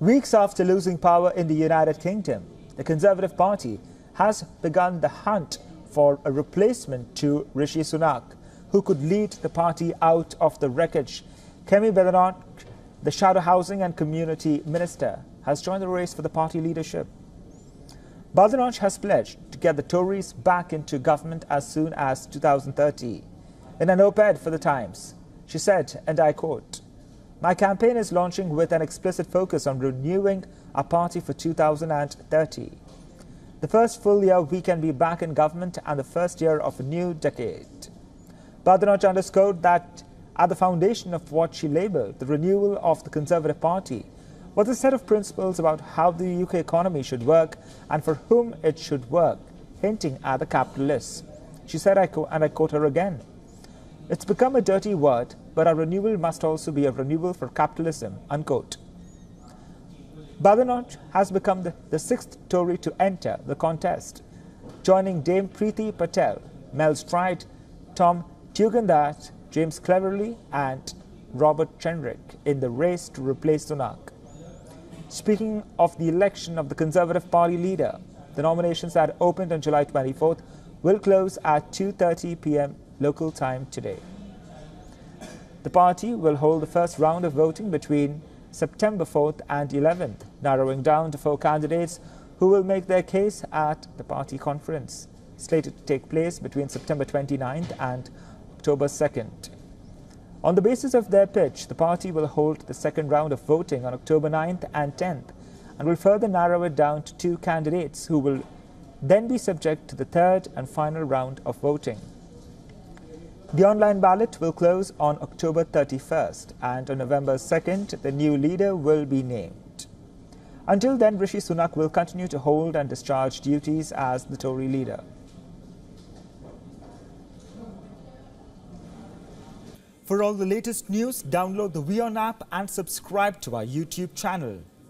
Weeks after losing power in the United Kingdom, the Conservative Party has begun the hunt for a replacement to Rishi Sunak, who could lead the party out of the wreckage. Kemi Badenoch, the Shadow Housing and Community Minister, has joined the race for the party leadership. Badenoch has pledged to get the Tories back into government as soon as 2030. In an op-ed for The Times, she said, and I quote, "My campaign is launching with an explicit focus on renewing our party for 2030. The first full year we can be back in government and the first year of a new decade." Badenoch underscored that at the foundation of what she labelled the renewal of the Conservative Party was a set of principles about how the UK economy should work and for whom it should work, hinting at the capitalists. She said, and I quote her again, "It's become a dirty word, but our renewal must also be a renewal for capitalism," unquote. Badenoch has become the sixth Tory to enter the contest, joining Dame Priti Patel, Mel Stride, Tom Tugendhat, James Cleverly and Robert Jenrick in the race to replace Sunak. Speaking of the election of the Conservative Party leader, the nominations that opened on July 24th will close at 2:30 p.m. local time today. The party will hold the first round of voting between September 4th and 11th, narrowing down to 4 candidates who will make their case at the party conference, slated to take place between September 29th and October 2nd. On the basis of their pitch, the party will hold the second round of voting on October 9th and 10th and will further narrow it down to 2 candidates who will then be subject to the third and final round of voting. The online ballot will close on October 31st and on November 2nd, the new leader will be named. Until then, Rishi Sunak will continue to hold and discharge duties as the Tory leader. For all the latest news, download the WION app and subscribe to our YouTube channel.